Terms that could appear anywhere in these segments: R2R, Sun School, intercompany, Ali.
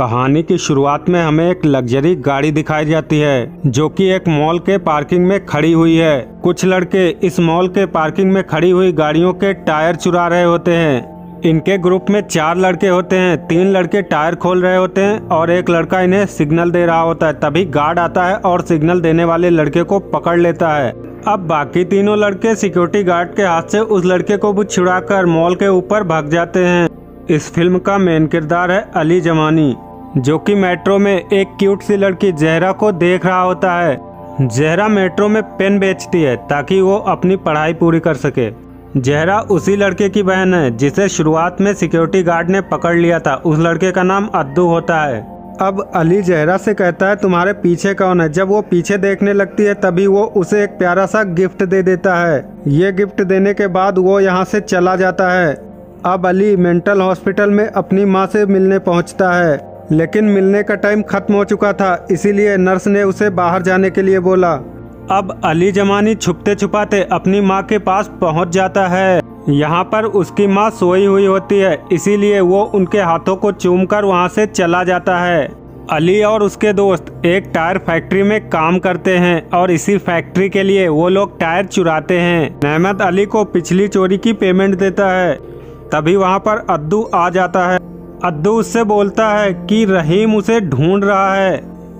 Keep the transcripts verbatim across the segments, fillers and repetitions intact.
कहानी की शुरुआत में हमें एक लग्जरी गाड़ी दिखाई जाती है जो कि एक मॉल के पार्किंग में खड़ी हुई है। कुछ लड़के इस मॉल के पार्किंग में खड़ी हुई गाड़ियों के टायर चुरा रहे होते हैं। इनके ग्रुप में चार लड़के होते हैं, तीन लड़के टायर खोल रहे होते हैं और एक लड़का इन्हें सिग्नल दे रहा होता है। तभी गार्ड आता है और सिग्नल देने वाले लड़के को पकड़ लेता है। अब बाकी तीनों लड़के सिक्योरिटी गार्ड के हाथ से उस लड़के को भी छुड़ाकर मॉल के ऊपर भाग जाते हैं। इस फिल्म का मेन किरदार है अली जमानी, जो कि मेट्रो में एक क्यूट सी लड़की जहरा को देख रहा होता है। जहरा मेट्रो में पेन बेचती है ताकि वो अपनी पढ़ाई पूरी कर सके। जहरा उसी लड़के की बहन है जिसे शुरुआत में सिक्योरिटी गार्ड ने पकड़ लिया था। उस लड़के का नाम अद्दू होता है। अब अली जहरा से कहता है तुम्हारे पीछे कौन है। जब वो पीछे देखने लगती है तभी वो उसे एक प्यारा सा गिफ्ट दे देता है। ये गिफ्ट देने के बाद वो यहाँ से चला जाता है। अब अली मेंटल हॉस्पिटल में अपनी माँ से मिलने पहुँचता है, लेकिन मिलने का टाइम ख़त्म हो चुका था, इसीलिए नर्स ने उसे बाहर जाने के लिए बोला। अब अली जमानी छुपते छुपाते अपनी माँ के पास पहुँच जाता है। यहाँ पर उसकी माँ सोई हुई होती है, इसीलिए वो उनके हाथों को चूमकर वहाँ से चला जाता है। अली और उसके दोस्त एक टायर फैक्ट्री में काम करते हैं और इसी फैक्ट्री के लिए वो लोग टायर चुराते हैं। नेमत अली को पिछली चोरी की पेमेंट देता है। तभी वहाँ पर अद्दू आ जाता है। अद्दू उससे बोलता है कि रहीम उसे ढूंढ रहा है।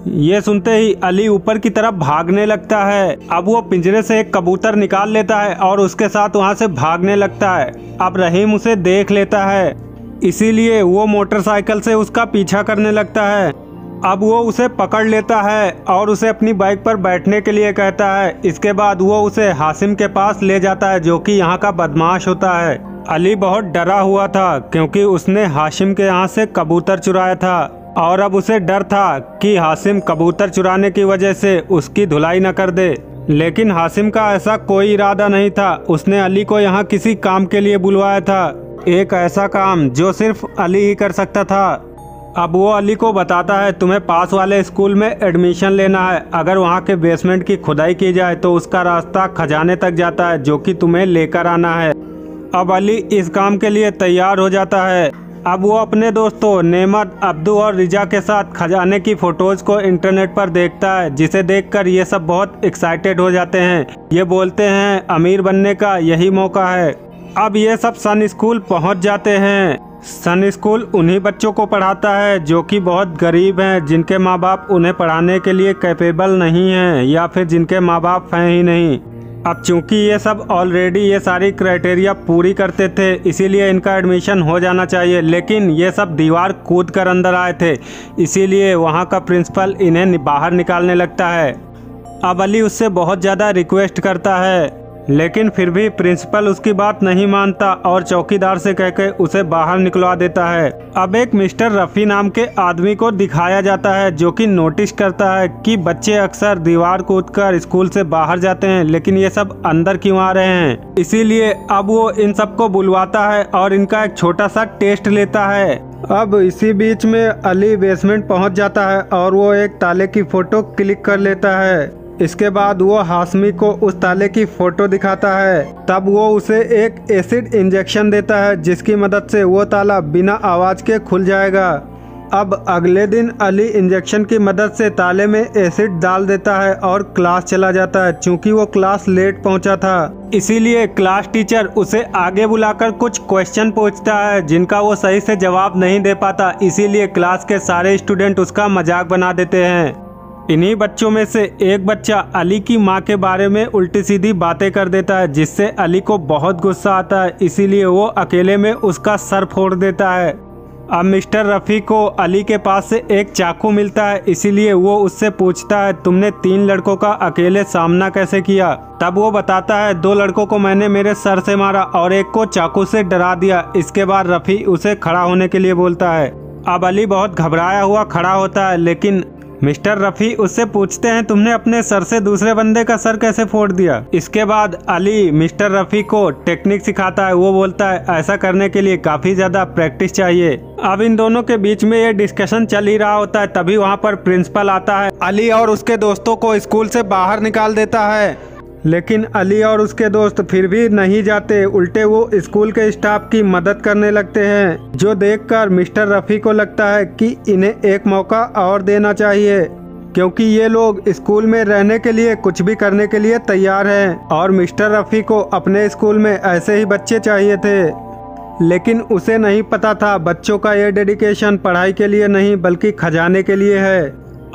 ये सुनते ही अली ऊपर की तरफ भागने लगता है। अब वो पिंजरे से एक कबूतर निकाल लेता है और उसके साथ वहाँ से भागने लगता है। अब रहीम उसे देख लेता है, इसीलिए वो मोटरसाइकिल से उसका पीछा करने लगता है। अब वो उसे पकड़ लेता है और उसे अपनी बाइक पर बैठने के लिए कहता है। इसके बाद वो उसे हाशिम के पास ले जाता है, जो कि यहाँ का बदमाश होता है। अली बहुत डरा हुआ था क्योंकि उसने हाशिम के यहाँ से कबूतर चुराया था और अब उसे डर था कि हाशिम कबूतर चुराने की वजह से उसकी धुलाई न कर दे। लेकिन हाशिम का ऐसा कोई इरादा नहीं था। उसने अली को यहाँ किसी काम के लिए बुलवाया था, एक ऐसा काम जो सिर्फ अली ही कर सकता था। अब वो अली को बताता है तुम्हें पास वाले स्कूल में एडमिशन लेना है। अगर वहाँ के बेसमेंट की खुदाई की जाए तो उसका रास्ता खजाने तक जाता है, जो कि तुम्हें लेकर आना है। अब अली इस काम के लिए तैयार हो जाता है। अब वो अपने दोस्तों नेमत, अब्दू और रिजा के साथ खजाने की फ़ोटोज़ को इंटरनेट पर देखता है, जिसे देखकर ये सब बहुत एक्साइटेड हो जाते हैं। ये बोलते हैं अमीर बनने का यही मौका है। अब ये सब सन स्कूल पहुंच जाते हैं। सन स्कूल उन्हीं बच्चों को पढ़ाता है जो कि बहुत गरीब हैं, जिनके माँ बाप उन्हें पढ़ाने के लिए कैपेबल नहीं हैं या फिर जिनके माँ बाप हैं ही नहीं। अब चूंकि ये सब ऑलरेडी ये सारी क्राइटेरिया पूरी करते थे, इसीलिए इनका एडमिशन हो जाना चाहिए। लेकिन ये सब दीवार कूद कर अंदर आए थे, इसीलिए वहाँ का प्रिंसिपल इन्हें बाहर निकालने लगता है। अब अली उससे बहुत ज़्यादा रिक्वेस्ट करता है, लेकिन फिर भी प्रिंसिपल उसकी बात नहीं मानता और चौकीदार से कहकर उसे बाहर निकलवा देता है। अब एक मिस्टर रफ़ी नाम के आदमी को दिखाया जाता है, जो कि नोटिस करता है कि बच्चे अक्सर दीवार कूदकर स्कूल से बाहर जाते हैं, लेकिन ये सब अंदर क्यों आ रहे हैं। इसीलिए अब वो इन सबको बुलवाता है और इनका एक छोटा सा टेस्ट लेता है। अब इसी बीच में अली बेसमेंट पहुंच जाता है और वो एक ताले की फ़ोटो क्लिक कर लेता है। इसके बाद वो हाशमी को उस ताले की फ़ोटो दिखाता है। तब वो उसे एक एसिड इंजेक्शन देता है, जिसकी मदद से वो ताला बिना आवाज़ के खुल जाएगा। अब अगले दिन अली इंजेक्शन की मदद से ताले में एसिड डाल देता है और क्लास चला जाता है। चूँकि वो क्लास लेट पहुँचा था, इसीलिए क्लास टीचर उसे आगे बुलाकर कुछ क्वेश्चन पूछता है जिनका वो सही से जवाब नहीं दे पाता, इसीलिए क्लास के सारे स्टूडेंट उसका मजाक बना देते हैं। इन्हीं बच्चों में से एक बच्चा अली की मां के बारे में उल्टी सीधी बातें कर देता है, जिससे अली को बहुत गुस्सा आता है, इसीलिए वो अकेले में उसका सर फोड़ देता है। अब मिस्टर रफ़ी को अली के पास से एक चाकू मिलता है, इसीलिए वो उससे पूछता है तुमने तीन लड़कों का अकेले सामना कैसे किया। तब वो बताता है दो लड़कों को मैंने मेरे सर से मारा और एक को चाकू से डरा दिया। इसके बाद रफ़ी उसे खड़ा होने के लिए बोलता है। अब अली बहुत घबराया हुआ खड़ा होता है, लेकिन मिस्टर रफ़ी उससे पूछते हैं तुमने अपने सर से दूसरे बंदे का सर कैसे फोड़ दिया। इसके बाद अली मिस्टर रफ़ी को टेक्निक सिखाता है। वो बोलता है ऐसा करने के लिए काफ़ी ज़्यादा प्रैक्टिस चाहिए। अब इन दोनों के बीच में ये डिस्कशन चल ही रहा होता है, तभी वहाँ पर प्रिंसिपल आता है। अली और उसके दोस्तों को स्कूल से बाहर निकाल देता है। लेकिन अली और उसके दोस्त फिर भी नहीं जाते, उल्टे वो स्कूल के स्टाफ की मदद करने लगते हैं, जो देखकर मिस्टर रफ़ी को लगता है कि इन्हें एक मौका और देना चाहिए क्योंकि ये लोग स्कूल में रहने के लिए कुछ भी करने के लिए तैयार हैं और मिस्टर रफ़ी को अपने स्कूल में ऐसे ही बच्चे चाहिए थे। लेकिन उसे नहीं पता था बच्चों का ये डेडिकेशन पढ़ाई के लिए नहीं बल्कि खजाने के लिए है।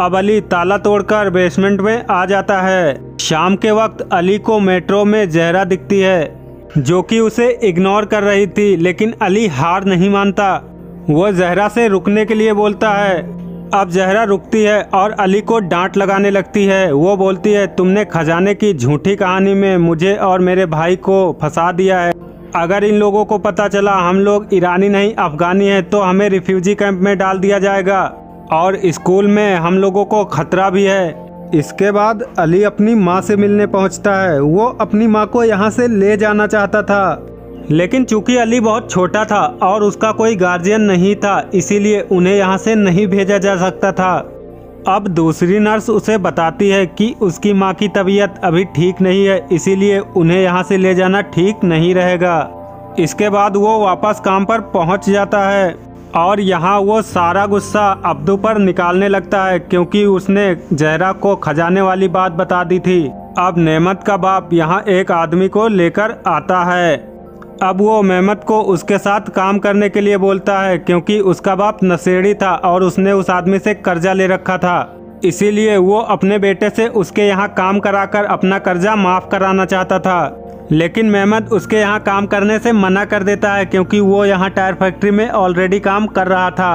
अब अली ताला तोड़कर बेसमेंट में आ जाता है। शाम के वक्त अली को मेट्रो में जहरा दिखती है जो कि उसे इग्नोर कर रही थी, लेकिन अली हार नहीं मानता। वो जहरा से रुकने के लिए बोलता है। अब जहरा रुकती है और अली को डांट लगाने लगती है। वो बोलती है, तुमने खजाने की झूठी कहानी में मुझे और मेरे भाई को फंसा दिया है। अगर इन लोगों को पता चला हम लोग ईरानी नहीं अफगानी हैं तो हमें रिफ्यूजी कैंप में डाल दिया जाएगा और स्कूल में हम लोगों को खतरा भी है। इसके बाद अली अपनी माँ से मिलने पहुँचता है। वो अपनी माँ को यहाँ से ले जाना चाहता था, लेकिन चूँकि अली बहुत छोटा था और उसका कोई गार्जियन नहीं था इसीलिए उन्हें यहाँ से नहीं भेजा जा सकता था। अब दूसरी नर्स उसे बताती है कि उसकी माँ की तबीयत अभी ठीक नहीं है इसीलिए उन्हें यहाँ से ले जाना ठीक नहीं रहेगा। इसके बाद वो वापस काम पर पहुँच जाता है और यहाँ वो सारा गुस्सा अब्दू पर निकालने लगता है क्योंकि उसने जहरा को खजाने वाली बात बता दी थी। अब नेमत का बाप यहाँ एक आदमी को लेकर आता है। अब वो मेहमत को उसके साथ काम करने के लिए बोलता है क्योंकि उसका बाप नशेड़ी था और उसने उस आदमी से कर्जा ले रखा था, इसीलिए वो अपने बेटे से उसके यहाँ काम कराकर अपना कर्जा माफ़ कराना चाहता था। लेकिन मेहमत उसके यहाँ काम करने से मना कर देता है क्योंकि वो यहाँ टायर फैक्ट्री में ऑलरेडी काम कर रहा था।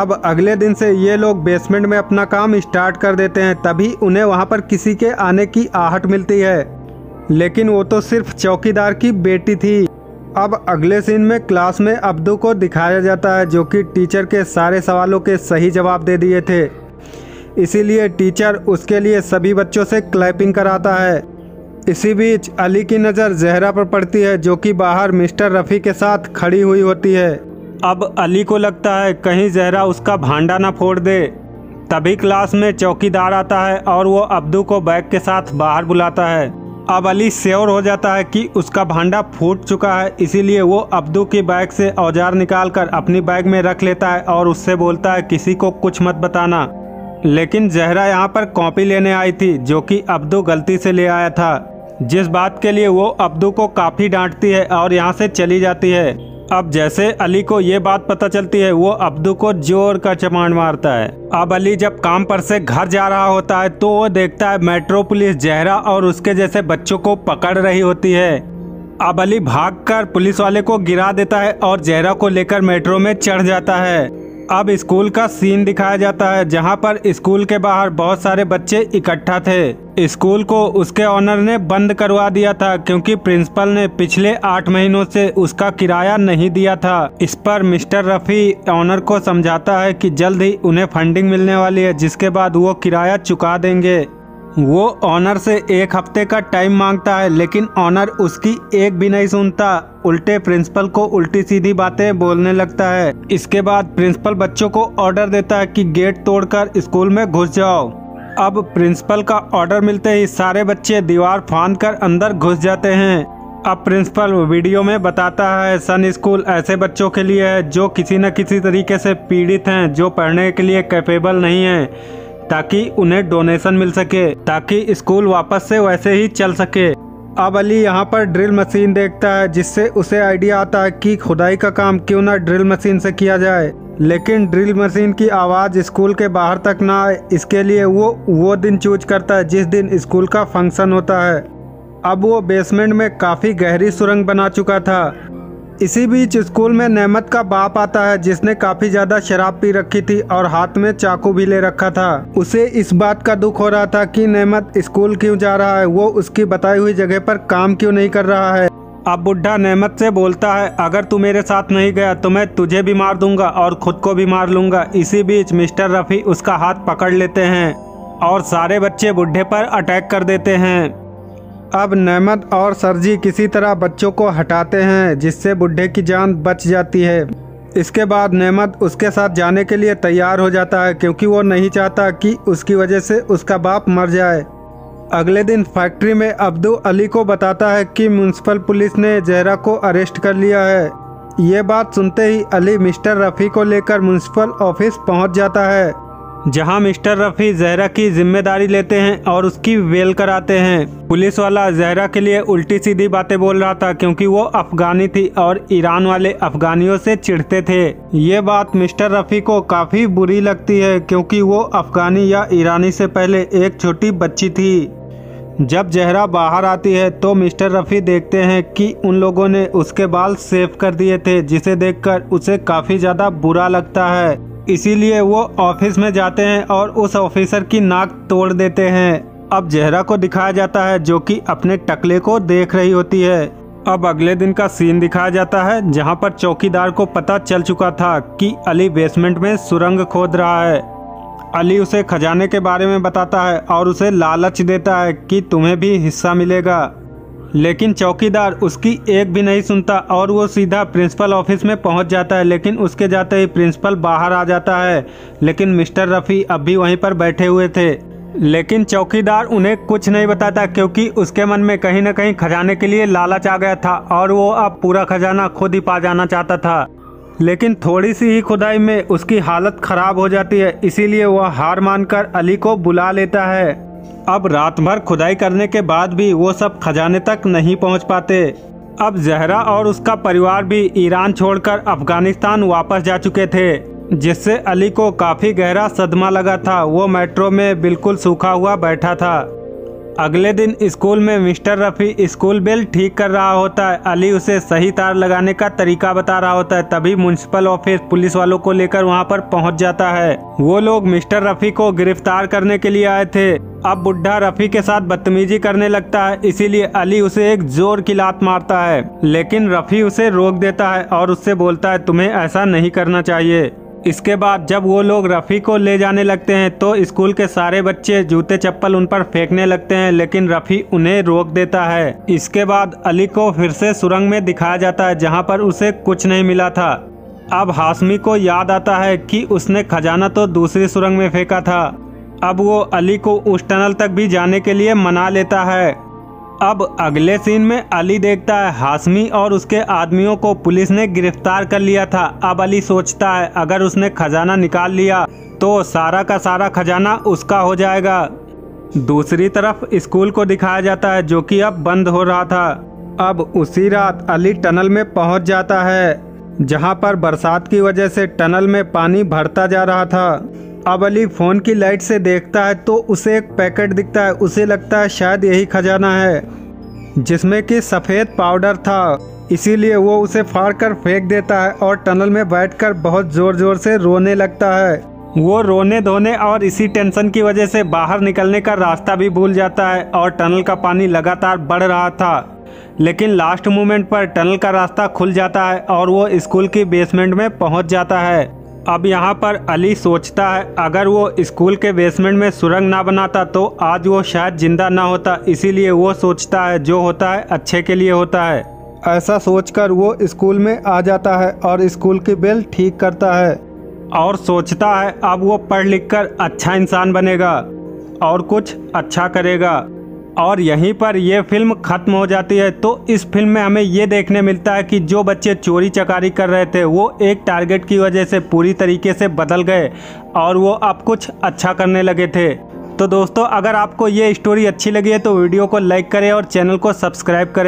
अब अगले दिन से ये लोग बेसमेंट में अपना काम स्टार्ट कर देते हैं। तभी उन्हें वहाँ पर किसी के आने की आहट मिलती है, लेकिन वो तो सिर्फ चौकीदार की बेटी थी। अब अगले सीन में क्लास में अब्दू को दिखाया जाता है जो कि टीचर के सारे सवालों के सही जवाब दे दिए थे, इसीलिए टीचर उसके लिए सभी बच्चों से क्लैपिंग कराता है। इसी बीच अली की नज़र जहरा पर पड़ती है जो कि बाहर मिस्टर रफ़ी के साथ खड़ी हुई होती है। अब अली को लगता है कहीं जहरा उसका भांडा ना फोड़ दे। तभी क्लास में चौकीदार आता है और वो अब्दू को बैग के साथ बाहर बुलाता है। अब अली श्योर हो जाता है कि उसका भांडा फूट चुका है, इसीलिए वो अब्दू की बैग से औजार निकालकर अपनी बैग में रख लेता है और उससे बोलता है किसी को कुछ मत बताना। लेकिन जहरा यहाँ पर कॉपी लेने आई थी जो कि अब्दू गलती से ले आया था, जिस बात के लिए वो अब्दू को काफ़ी डांटती है और यहाँ से चली जाती है। अब जैसे अली को ये बात पता चलती है वो अब्दू को जोर का चमाड़ मारता है। अब अली जब काम पर से घर जा रहा होता है तो वो देखता है मेट्रो पुलिस जहरा और उसके जैसे बच्चों को पकड़ रही होती है। अब अली भागकर पुलिस वाले को गिरा देता है और जहरा को लेकर मेट्रो में चढ़ जाता है। अब स्कूल का सीन दिखाया जाता है जहाँ पर स्कूल के बाहर बहुत सारे बच्चे इकट्ठा थे। स्कूल को उसके ऑनर ने बंद करवा दिया था क्योंकि प्रिंसिपल ने पिछले आठ महीनों से उसका किराया नहीं दिया था। इस पर मिस्टर रफ़ी ऑनर को समझाता है कि जल्द ही उन्हें फंडिंग मिलने वाली है जिसके बाद वो किराया चुका देंगे। वो ऑनर से एक हफ्ते का टाइम मांगता है लेकिन ऑनर उसकी एक भी नहीं सुनता, उल्टे प्रिंसिपल को उल्टी सीधी बातें बोलने लगता है। इसके बाद प्रिंसिपल बच्चों को ऑर्डर देता है कि गेट तोड़कर स्कूल में घुस जाओ। अब प्रिंसिपल का ऑर्डर मिलते ही सारे बच्चे दीवार फांदकर अंदर घुस जाते हैं। अब प्रिंसिपल वीडियो में बताता है सन स्कूल ऐसे बच्चों के लिए है जो किसी न किसी तरीके से पीड़ित हैं, जो पढ़ने के लिए कैपेबल नहीं हैं, ताकि उन्हें डोनेशन मिल सके, ताकि स्कूल वापस से वैसे ही चल सके। अब अली यहाँ पर ड्रिल मशीन देखता है जिससे उसे आइडिया आता है कि खुदाई का काम क्यों ना ड्रिल मशीन से किया जाए, लेकिन ड्रिल मशीन की आवाज़ स्कूल के बाहर तक ना आए। इसके लिए वो वो दिन चूज करता है जिस दिन स्कूल का फंक्शन होता है। अब वो बेसमेंट में काफ़ी गहरी सुरंग बना चुका था। इसी बीच स्कूल में नेमत का बाप आता है जिसने काफ़ी ज़्यादा शराब पी रखी थी और हाथ में चाकू भी ले रखा था। उसे इस बात का दुख हो रहा था कि नेमत स्कूल क्यों जा रहा है, वो उसकी बताई हुई जगह पर काम क्यों नहीं कर रहा है। अब बुढ़ा नेमत से बोलता है अगर तू मेरे साथ नहीं गया तो मैं तुझे भी मार दूंगा और ख़ुद को भी मार लूँगा। इसी बीच मिस्टर रफ़ी उसका हाथ पकड़ लेते हैं और सारे बच्चे बुढ़े पर अटैक कर देते हैं। अब नेमत और सरजी किसी तरह बच्चों को हटाते हैं जिससे बुढ़े की जान बच जाती है। इसके बाद नेमत उसके साथ जाने के लिए तैयार हो जाता है क्योंकि वो नहीं चाहता कि उसकी वजह से उसका बाप मर जाए। अगले दिन फैक्ट्री में अब्दू अली को बताता है कि म्यूनसिपल पुलिस ने जहरा को अरेस्ट कर लिया है। ये बात सुनते ही अली मिस्टर रफ़ी को लेकर म्यूनसिपल ऑफिस पहुंच जाता है, जहां मिस्टर रफ़ी जहरा की जिम्मेदारी लेते हैं और उसकी बेल कराते हैं। पुलिस वाला जहरा के लिए उल्टी सीधी बातें बोल रहा था क्योंकि वो अफगानी थी और ईरान वाले अफगानियों से चिढ़ते थे। ये बात मिस्टर रफ़ी को काफ़ी बुरी लगती है क्योंकि वो अफगानी या ईरानी से पहले एक छोटी बच्ची थी। जब जहरा बाहर आती है तो मिस्टर रफ़ी देखते हैं कि उन लोगों ने उसके बाल सेव कर दिए थे, जिसे देखकर उसे काफ़ी ज़्यादा बुरा लगता है। इसीलिए वो ऑफिस में जाते हैं और उस ऑफिसर की नाक तोड़ देते हैं। अब जहरा को दिखाया जाता है जो कि अपने टकले को देख रही होती है। अब अगले दिन का सीन दिखाया जाता है जहाँ पर चौकीदार को पता चल चुका था कि अली बेसमेंट में सुरंग खोद रहा है। अली उसे खजाने के बारे में बताता है और उसे लालच देता है कि तुम्हें भी हिस्सा मिलेगा, लेकिन चौकीदार उसकी एक भी नहीं सुनता और वो सीधा प्रिंसिपल ऑफिस में पहुंच जाता है। लेकिन उसके जाते ही प्रिंसिपल बाहर आ जाता है, लेकिन मिस्टर रफ़ी अब भी वहीं पर बैठे हुए थे। लेकिन चौकीदार उन्हें कुछ नहीं बताता क्योंकि उसके मन में कहीं ना कहीं खजाने के लिए लालच आ गया था और वो अब पूरा खजाना खुद ही पा जाना चाहता था। लेकिन थोड़ी सी ही खुदाई में उसकी हालत ख़राब हो जाती है, इसीलिए वह हार मानकर अली को बुला लेता है। अब रात भर खुदाई करने के बाद भी वो सब खजाने तक नहीं पहुंच पाते। अब जहरा और उसका परिवार भी ईरान छोड़कर अफगानिस्तान वापस जा चुके थे, जिससे अली को काफ़ी गहरा सदमा लगा था। वो मेट्रो में बिल्कुल सूखा हुआ बैठा था। अगले दिन स्कूल में मिस्टर रफ़ी स्कूल बेल ठीक कर रहा होता है। अली उसे सही तार लगाने का तरीका बता रहा होता है। तभी म्यूनसिपल ऑफिस पुलिस वालों को लेकर वहां पर पहुंच जाता है। वो लोग मिस्टर रफ़ी को गिरफ्तार करने के लिए आए थे। अब बुढ़ा रफ़ी के साथ बदतमीजी करने लगता है, इसीलिए अली उसे एक जोर की लात मारता है, लेकिन रफ़ी उसे रोक देता है और उससे बोलता है तुम्हें ऐसा नहीं करना चाहिए। इसके बाद जब वो लोग रफ़ी को ले जाने लगते हैं तो स्कूल के सारे बच्चे जूते चप्पल उन पर फेंकने लगते हैं, लेकिन रफ़ी उन्हें रोक देता है। इसके बाद अली को फिर से सुरंग में दिखाया जाता है जहां पर उसे कुछ नहीं मिला था। अब हाशमी को याद आता है कि उसने खजाना तो दूसरी सुरंग में फेंका था। अब वो अली को उस टनल तक भी जाने के लिए मना लेता है। अब अगले सीन में अली देखता है हाशमी और उसके आदमियों को पुलिस ने गिरफ्तार कर लिया था। अब अली सोचता है अगर उसने खजाना निकाल लिया तो सारा का सारा खजाना उसका हो जाएगा। दूसरी तरफ स्कूल को दिखाया जाता है जो कि अब बंद हो रहा था। अब उसी रात अली टनल में पहुंच जाता है, जहां पर बरसात की वजह से टनल में पानी भरता जा रहा था। अब अली फ़ोन की लाइट से देखता है तो उसे एक पैकेट दिखता है। उसे लगता है शायद यही खजाना है, जिसमें कि सफ़ेद पाउडर था, इसीलिए वो उसे फाड़कर फेंक देता है और टनल में बैठकर बहुत ज़ोर ज़ोर से रोने लगता है। वो रोने धोने और इसी टेंशन की वजह से बाहर निकलने का रास्ता भी भूल जाता है और टनल का पानी लगातार बढ़ रहा था। लेकिन लास्ट मोमेंट पर टनल का रास्ता खुल जाता है और वो स्कूल की बेसमेंट में पहुँच जाता है। अब यहाँ पर अली सोचता है अगर वो स्कूल के बेसमेंट में सुरंग ना बनाता तो आज वो शायद ज़िंदा ना होता, इसीलिए वो सोचता है जो होता है अच्छे के लिए होता है। ऐसा सोचकर वो स्कूल में आ जाता है और स्कूल की बेल ठीक करता है और सोचता है अब वो पढ़ लिख कर अच्छा इंसान बनेगा और कुछ अच्छा करेगा। और यहीं पर यह फिल्म ख़त्म हो जाती है। तो इस फिल्म में हमें ये देखने मिलता है कि जो बच्चे चोरी चकारी कर रहे थे वो एक टारगेट की वजह से पूरी तरीके से बदल गए और वो अब कुछ अच्छा करने लगे थे। तो दोस्तों, अगर आपको ये स्टोरी अच्छी लगी है तो वीडियो को लाइक करें और चैनल को सब्सक्राइब करें।